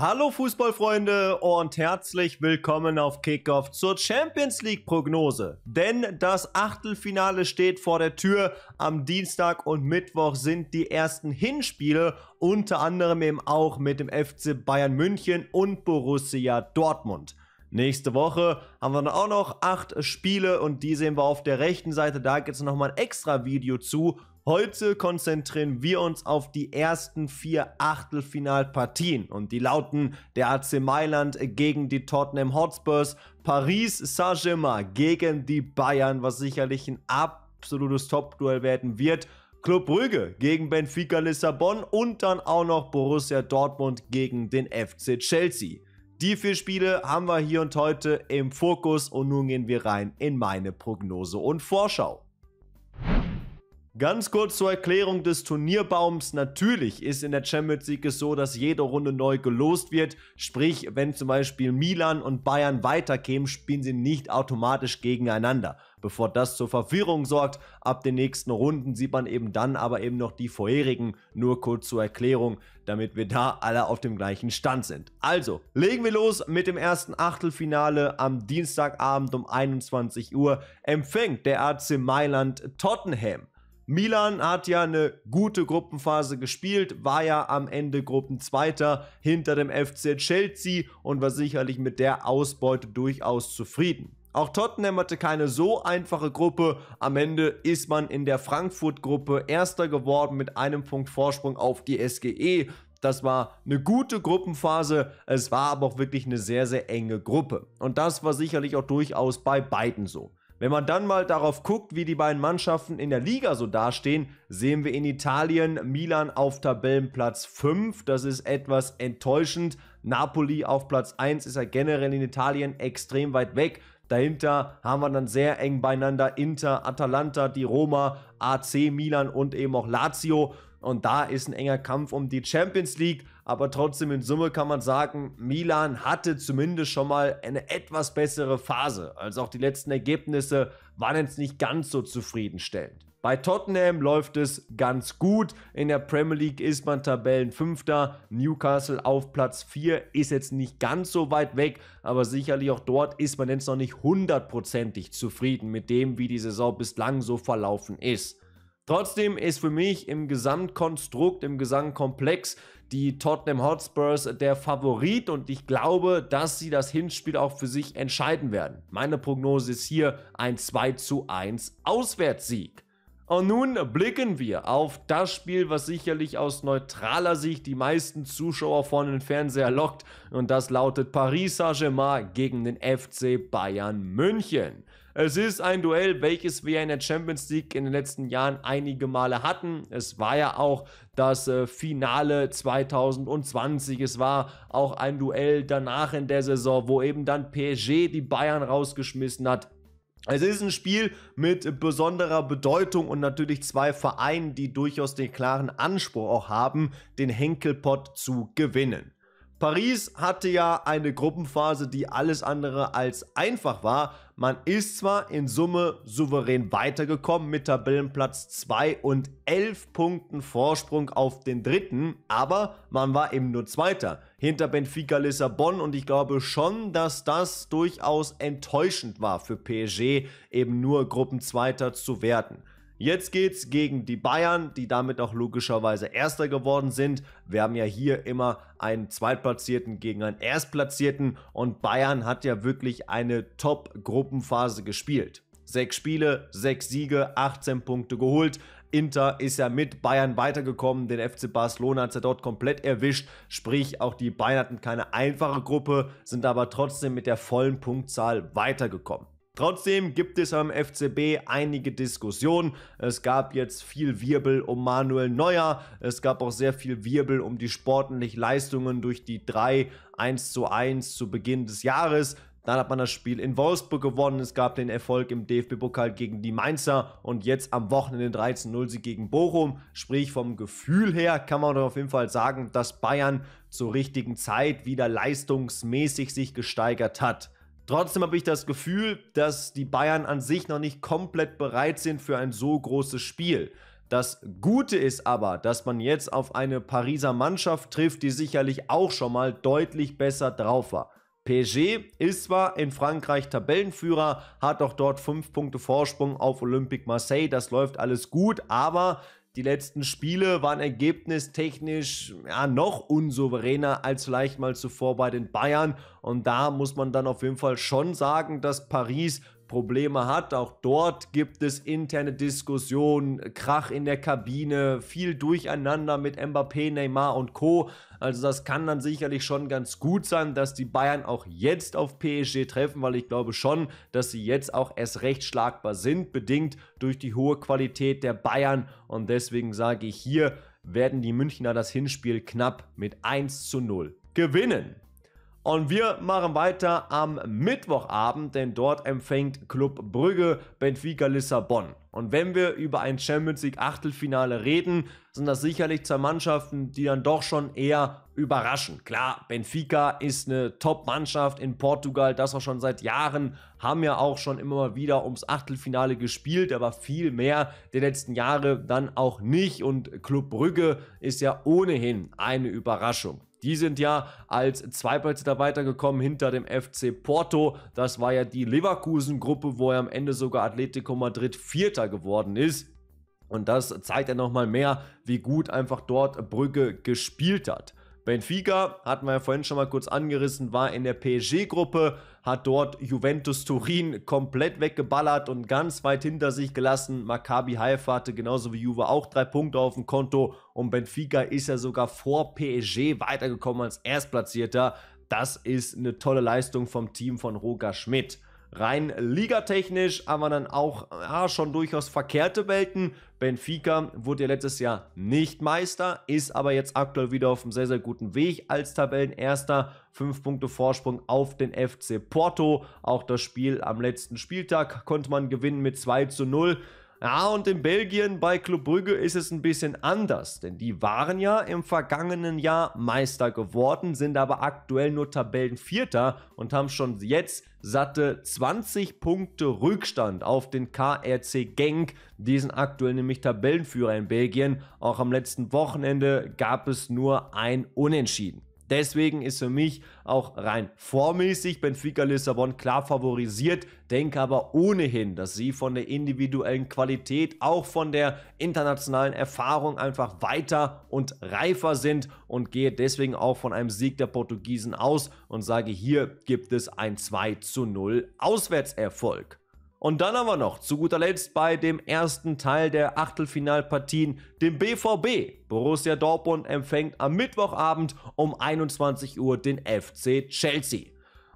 Hallo Fußballfreunde und herzlich willkommen auf Kickoff zur Champions League Prognose. Denn das Achtelfinale steht vor der Tür. Am Dienstag und Mittwoch sind die ersten Hinspiele, unter anderem eben auch mit dem FC Bayern München und Borussia Dortmund. Nächste Woche haben wir dann auch noch 8 Spiele und die sehen wir auf der rechten Seite. Da gibt es nochmal ein extra Video zu. Heute konzentrieren wir uns auf die ersten 4 Achtelfinalpartien und die lauten der AC Mailand gegen die Tottenham Hotspurs, Paris Saint-Germain gegen die Bayern, was sicherlich ein absolutes Top-Duell werden wird, Club Brügge gegen Benfica Lissabon und dann auch noch Borussia Dortmund gegen den FC Chelsea. Die 4 Spiele haben wir hier und heute im Fokus und nun gehen wir rein in meine Prognose und Vorschau. Ganz kurz zur Erklärung des Turnierbaums. Natürlich ist in der Champions League es so, dass jede Runde neu gelost wird. Sprich, wenn zum Beispiel Milan und Bayern weiterkämen, spielen sie nicht automatisch gegeneinander. Bevor das zur Verwirrung sorgt, ab den nächsten Runden sieht man eben dann aber eben noch die vorherigen. Nur kurz zur Erklärung, damit wir da alle auf dem gleichen Stand sind. Also, legen wir los mit dem ersten Achtelfinale. Am Dienstagabend um 21 Uhr empfängt der AC Mailand Tottenham. Milan hat ja eine gute Gruppenphase gespielt, war ja am Ende Gruppenzweiter hinter dem FC Chelsea und war sicherlich mit der Ausbeute durchaus zufrieden. Auch Tottenham hatte keine so einfache Gruppe. Am Ende ist man in der Frankfurt-Gruppe Erster geworden mit einem Punkt Vorsprung auf die SGE. Das war eine gute Gruppenphase, es war aber auch wirklich eine sehr, sehr enge Gruppe. Und das war sicherlich auch durchaus bei beiden so. Wenn man dann mal darauf guckt, wie die beiden Mannschaften in der Liga so dastehen, sehen wir in Italien Milan auf Tabellenplatz 5, das ist etwas enttäuschend. Napoli auf Platz 1 ist ja generell in Italien extrem weit weg. Dahinter haben wir dann sehr eng beieinander Inter, Atalanta, die Roma, AC Mailand und eben auch Lazio. Und da ist ein enger Kampf um die Champions League, aber trotzdem in Summe kann man sagen, Milan hatte zumindest schon mal eine etwas bessere Phase. Also auch die letzten Ergebnisse waren jetzt nicht ganz so zufriedenstellend. Bei Tottenham läuft es ganz gut. In der Premier League ist man Tabellenfünfter. Newcastle auf Platz 4 ist jetzt nicht ganz so weit weg, aber sicherlich auch dort ist man jetzt noch nicht hundertprozentig zufrieden mit dem, wie die Saison bislang so verlaufen ist. Trotzdem ist für mich im Gesamtkonstrukt, im Gesamtkomplex die Tottenham Hotspurs der Favorit und ich glaube, dass sie das Hinspiel auch für sich entscheiden werden. Meine Prognose ist hier ein 2:1 Auswärtssieg. Und nun blicken wir auf das Spiel, was sicherlich aus neutraler Sicht die meisten Zuschauer vor den Fernseher lockt und das lautet Paris Saint-Germain gegen den FC Bayern München. Es ist ein Duell, welches wir in der Champions League in den letzten Jahren einige Male hatten. Es war ja auch das Finale 2020. Es war auch ein Duell danach in der Saison, wo eben dann PSG die Bayern rausgeschmissen hat. Es ist ein Spiel mit besonderer Bedeutung und natürlich 2 Vereinen, die durchaus den klaren Anspruch auch haben, den Henkelpott zu gewinnen. Paris hatte ja eine Gruppenphase, die alles andere als einfach war. Man ist zwar in Summe souverän weitergekommen mit Tabellenplatz 2 und 11 Punkten Vorsprung auf den dritten, aber man war eben nur Zweiter hinter Benfica Lissabon und ich glaube schon, dass das durchaus enttäuschend war für PSG, eben nur Gruppenzweiter zu werden. Jetzt geht's gegen die Bayern, die damit auch logischerweise Erster geworden sind. Wir haben ja hier immer einen Zweitplatzierten gegen einen Erstplatzierten und Bayern hat ja wirklich eine Top-Gruppenphase gespielt. 6 Spiele, 6 Siege, 18 Punkte geholt. Inter ist ja mit Bayern weitergekommen, den FC Barcelona hat es ja dort komplett erwischt, sprich auch die Bayern hatten keine einfache Gruppe, sind aber trotzdem mit der vollen Punktzahl weitergekommen. Trotzdem gibt es am FCB einige Diskussionen. Es gab jetzt viel Wirbel um Manuel Neuer. Es gab auch sehr viel Wirbel um die sportlichen Leistungen durch die 3:1 zu Beginn des Jahres. Dann hat man das Spiel in Wolfsburg gewonnen. Es gab den Erfolg im DFB-Pokal gegen die Mainzer und jetzt am Wochenende 13:0-Sieg gegen Bochum. Sprich, vom Gefühl her kann man doch auf jeden Fall sagen, dass Bayern zur richtigen Zeit wieder leistungsmäßig sich gesteigert hat. Trotzdem habe ich das Gefühl, dass die Bayern an sich noch nicht komplett bereit sind für ein so großes Spiel. Das Gute ist aber, dass man jetzt auf eine Pariser Mannschaft trifft, die sicherlich auch schon mal deutlich besser drauf war. PSG ist zwar in Frankreich Tabellenführer, hat auch dort 5 Punkte Vorsprung auf Olympique Marseille, das läuft alles gut, aber die letzten Spiele waren ergebnistechnisch ja, noch unsouveräner als vielleicht mal zuvor bei den Bayern. Und da muss man dann auf jeden Fall schon sagen, dass Paris Probleme hat. Auch dort gibt es interne Diskussionen, Krach in der Kabine, viel Durcheinander mit Mbappé, Neymar und Co. Also das kann dann sicherlich schon ganz gut sein, dass die Bayern auch jetzt auf PSG treffen, weil ich glaube schon, dass sie jetzt auch erst recht schlagbar sind, bedingt durch die hohe Qualität der Bayern. Und deswegen sage ich, hier werden die Münchner das Hinspiel knapp mit 1:0 gewinnen. Und wir machen weiter am Mittwochabend, denn dort empfängt Club Brügge Benfica Lissabon. Und wenn wir über ein Champions League Achtelfinale reden, sind das sicherlich zwei Mannschaften, die dann doch schon eher überraschen. Klar, Benfica ist eine Top-Mannschaft in Portugal, das auch schon seit Jahren, haben ja auch schon immer mal wieder ums Achtelfinale gespielt, aber viel mehr der letzten Jahre dann auch nicht. Und Club Brügge ist ja ohnehin eine Überraschung. Die sind ja als Zweitplatzierter weitergekommen hinter dem FC Porto. Das war ja die Leverkusen-Gruppe, wo ja am Ende sogar Atletico Madrid Vierter geworden ist. Und das zeigt ja nochmal mehr, wie gut einfach dort Brügge gespielt hat. Benfica, hatten wir ja vorhin schon mal kurz angerissen, war in der PSG-Gruppe, hat dort Juventus Turin komplett weggeballert und ganz weit hinter sich gelassen. Maccabi Haifa hatte genauso wie Juve auch 3 Punkte auf dem Konto und Benfica ist ja sogar vor PSG weitergekommen als Erstplatzierter. Das ist eine tolle Leistung vom Team von Roger Schmidt. Rein ligatechnisch, aber dann auch ja, schon durchaus verkehrte Welten. Benfica wurde ja letztes Jahr nicht Meister, ist aber jetzt aktuell wieder auf einem sehr, sehr guten Weg als Tabellenerster. 5 Punkte Vorsprung auf den FC Porto. Auch das Spiel am letzten Spieltag konnte man gewinnen mit 2:0. Ja, und in Belgien bei Club Brügge ist es ein bisschen anders, denn die waren ja im vergangenen Jahr Meister geworden, sind aber aktuell nur Tabellenvierter und haben schon jetzt satte 20 Punkte Rückstand auf den KRC Genk. Die sind aktuell nämlich Tabellenführer in Belgien. Auch am letzten Wochenende gab es nur ein Unentschieden. Deswegen ist für mich auch rein formmäßig Benfica Lissabon klar favorisiert, denke aber ohnehin, dass sie von der individuellen Qualität, auch von der internationalen Erfahrung einfach weiter und reifer sind und gehe deswegen auch von einem Sieg der Portugiesen aus und sage, hier gibt es ein 2:0 Auswärtserfolg. Und dann haben wir noch zu guter Letzt bei dem ersten Teil der Achtelfinalpartien den BVB. Borussia Dortmund empfängt am Mittwochabend um 21 Uhr den FC Chelsea.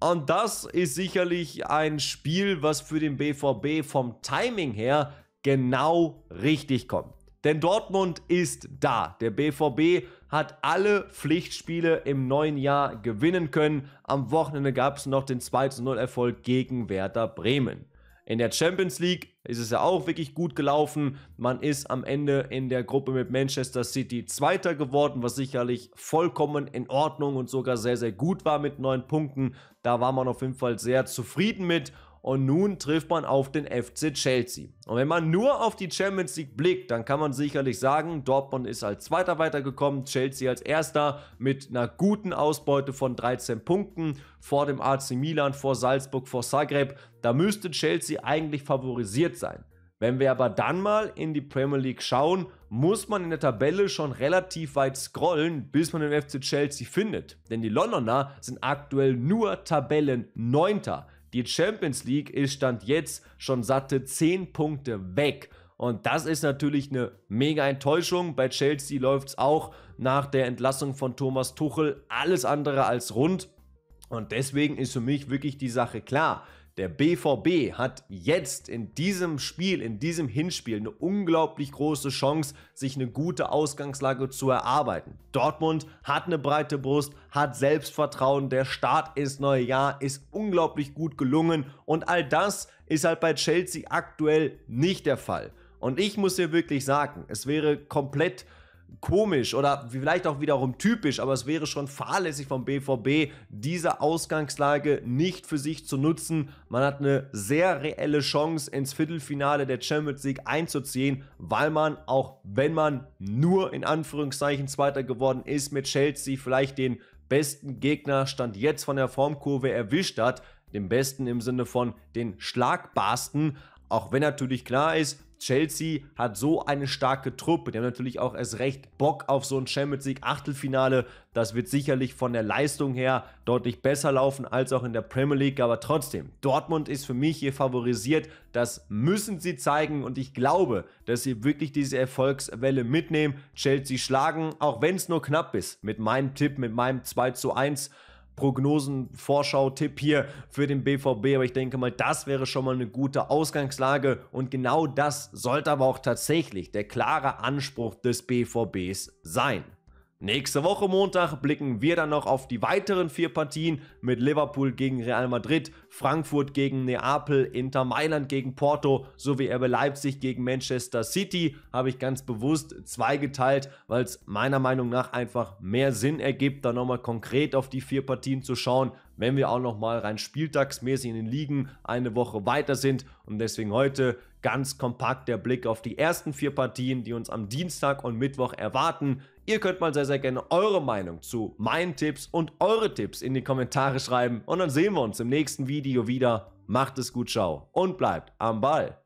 Und das ist sicherlich ein Spiel, was für den BVB vom Timing her genau richtig kommt. Denn Dortmund ist da. Der BVB hat alle Pflichtspiele im neuen Jahr gewinnen können. Am Wochenende gab es noch den 2:0 Erfolg gegen Werder Bremen. In der Champions League ist es ja auch wirklich gut gelaufen. Man ist am Ende in der Gruppe mit Manchester City Zweiter geworden, was sicherlich vollkommen in Ordnung und sogar sehr, sehr gut war mit 9 Punkten. Da war man auf jeden Fall sehr zufrieden mit. Und nun trifft man auf den FC Chelsea. Und wenn man nur auf die Champions League blickt, dann kann man sicherlich sagen, Dortmund ist als Zweiter weitergekommen, Chelsea als Erster mit einer guten Ausbeute von 13 Punkten vor dem AC Mailand, vor Salzburg, vor Zagreb. Da müsste Chelsea eigentlich favorisiert sein. Wenn wir aber dann mal in die Premier League schauen, muss man in der Tabelle schon relativ weit scrollen, bis man den FC Chelsea findet. Denn die Londoner sind aktuell nur Tabellenneunter. Die Champions League ist Stand jetzt schon satte 10 Punkte weg. Und das ist natürlich eine mega Enttäuschung. Bei Chelsea läuft es auch nach der Entlassung von Thomas Tuchel alles andere als rund. Und deswegen ist für mich wirklich die Sache klar. Der BVB hat jetzt in diesem Spiel, in diesem Hinspiel eine unglaublich große Chance, sich eine gute Ausgangslage zu erarbeiten. Dortmund hat eine breite Brust, hat Selbstvertrauen, der Start ins neue Jahr ist unglaublich gut gelungen und all das ist halt bei Chelsea aktuell nicht der Fall. Und ich muss dir wirklich sagen, es wäre komplett komisch oder vielleicht auch wiederum typisch, aber es wäre schon fahrlässig vom BVB, diese Ausgangslage nicht für sich zu nutzen. Man hat eine sehr reelle Chance, ins Viertelfinale der Champions League einzuziehen, weil man, auch wenn man nur in Anführungszeichen Zweiter geworden ist, mit Chelsea vielleicht den besten Gegner Stand jetzt von der Formkurve erwischt hat, den besten im Sinne von den schlagbarsten, auch wenn natürlich klar ist, Chelsea hat so eine starke Truppe, die haben natürlich auch erst recht Bock auf so ein Champions League Achtelfinale, das wird sicherlich von der Leistung her deutlich besser laufen als auch in der Premier League, aber trotzdem, Dortmund ist für mich hier favorisiert, das müssen sie zeigen und ich glaube, dass sie wirklich diese Erfolgswelle mitnehmen, Chelsea schlagen, auch wenn es nur knapp ist, mit meinem Tipp, mit meinem 2:1, Prognosen, Vorschau-Tipp hier für den BVB, aber ich denke mal, das wäre schon mal eine gute Ausgangslage und genau das sollte aber auch tatsächlich der klare Anspruch des BVBs sein. Nächste Woche Montag blicken wir dann noch auf die weiteren 4 Partien mit Liverpool gegen Real Madrid, Frankfurt gegen Neapel, Inter Mailand gegen Porto sowie RB Leipzig gegen Manchester City. Habe ich ganz bewusst zweigeteilt, weil es meiner Meinung nach einfach mehr Sinn ergibt, da nochmal konkret auf die 4 Partien zu schauen, wenn wir auch nochmal rein spieltagsmäßig in den Ligen eine Woche weiter sind und deswegen heute ganz kompakt der Blick auf die ersten 4 Partien, die uns am Dienstag und Mittwoch erwarten. Ihr könnt mal sehr, sehr gerne eure Meinung zu meinen Tipps und eure Tipps in die Kommentare schreiben. Und dann sehen wir uns im nächsten Video wieder. Macht es gut, ciao und bleibt am Ball.